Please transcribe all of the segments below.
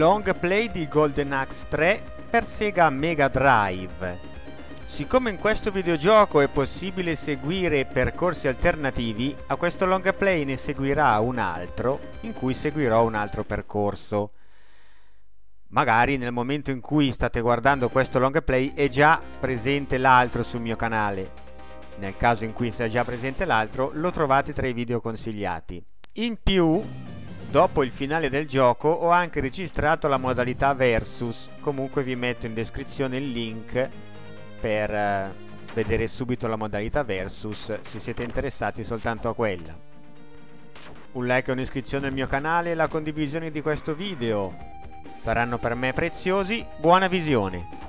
long play di Golden Axe 3 per Sega Mega Drive. Siccome in questo videogioco è possibile seguire percorsi alternativi, a questo long play ne seguirà un altro, in cui seguirò un altro percorso. Magari nel momento in cui state guardando questo long play è già presente l'altro sul mio canale. Nel caso in cui sia già presente l'altro, lo trovate tra i video consigliati. In più, dopo il finale del gioco ho anche registrato la modalità versus, comunque vi metto in descrizione il link per vedere subito la modalità versus se siete interessati soltanto a quella. Un like e un'iscrizione al mio canale e la condivisione di questo video saranno per me preziosi. Buona visione!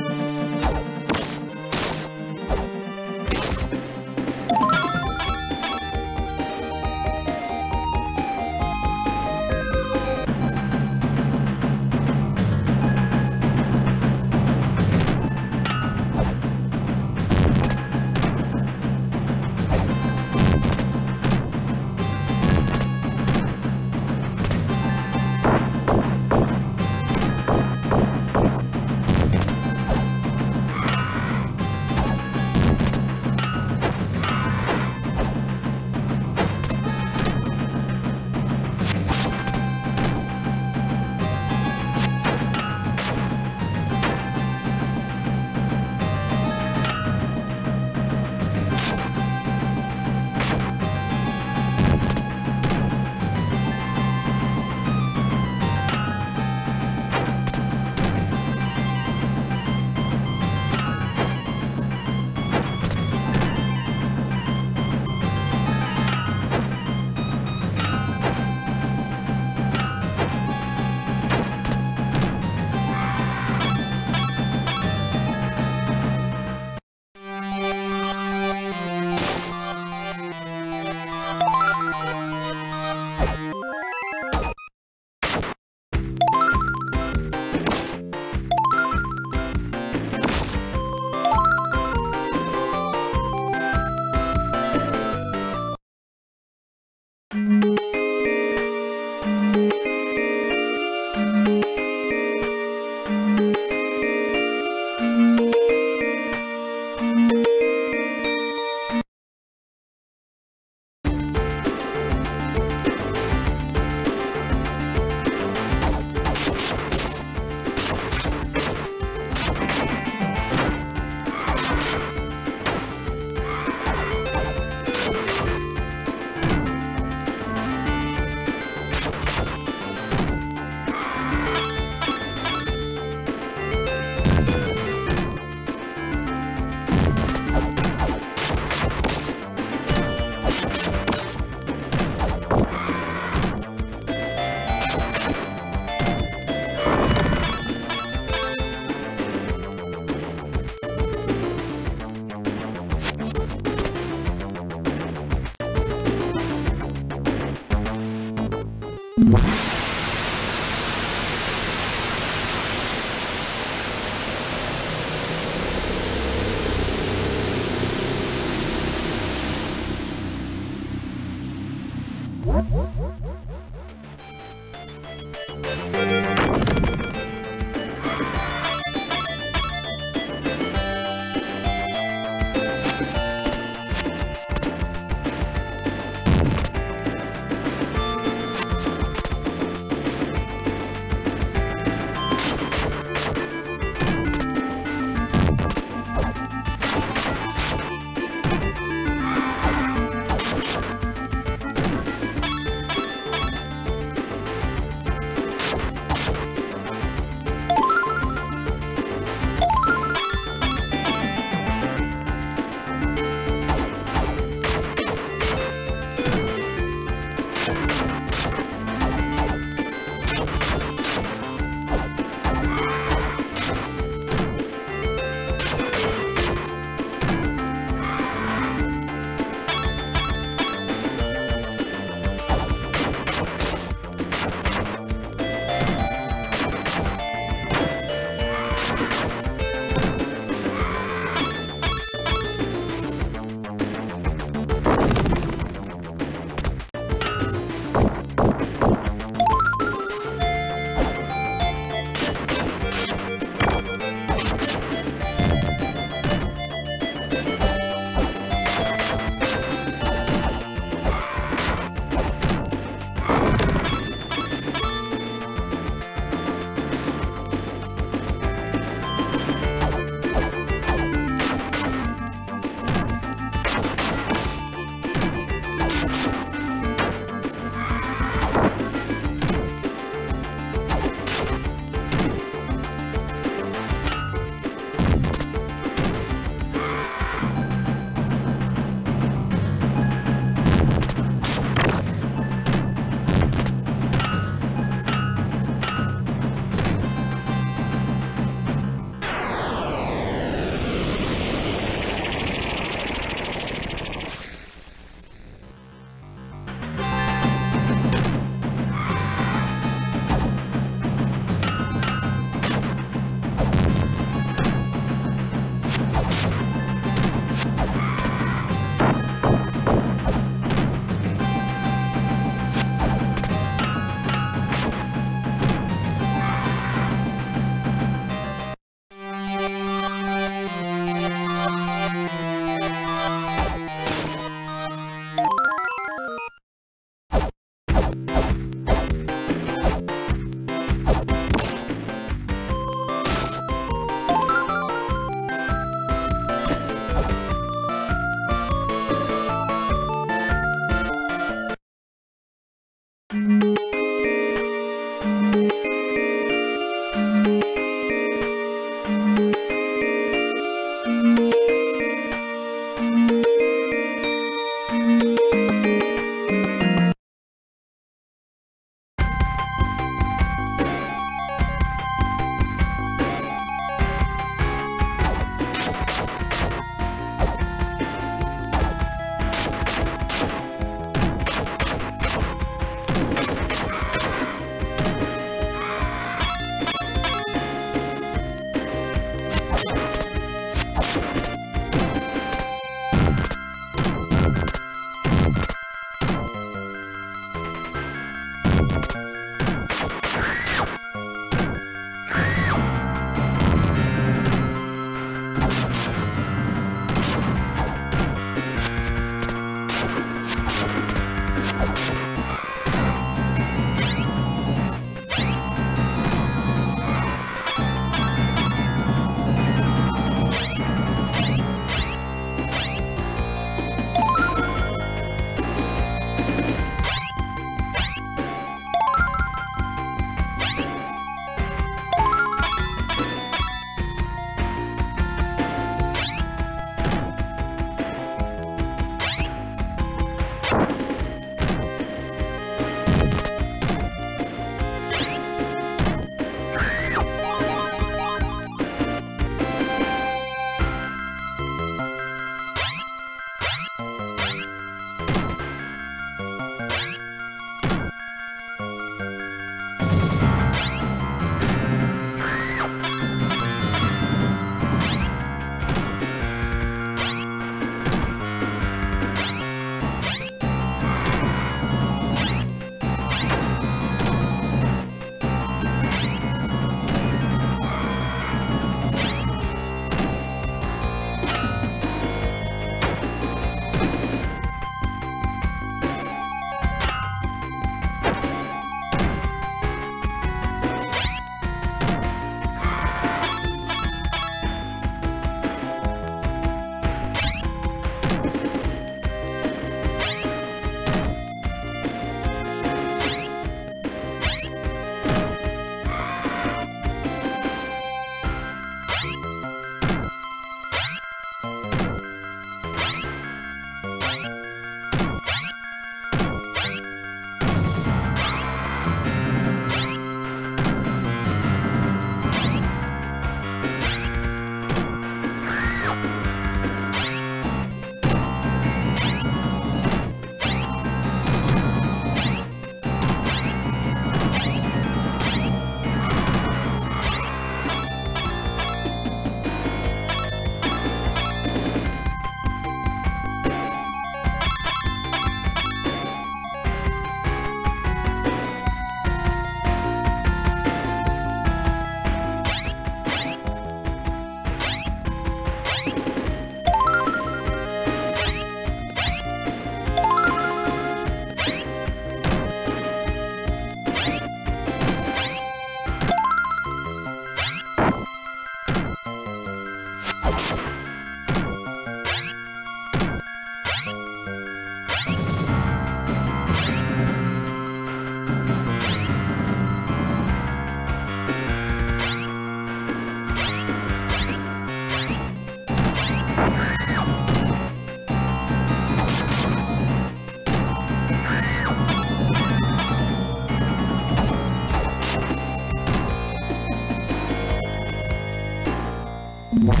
What?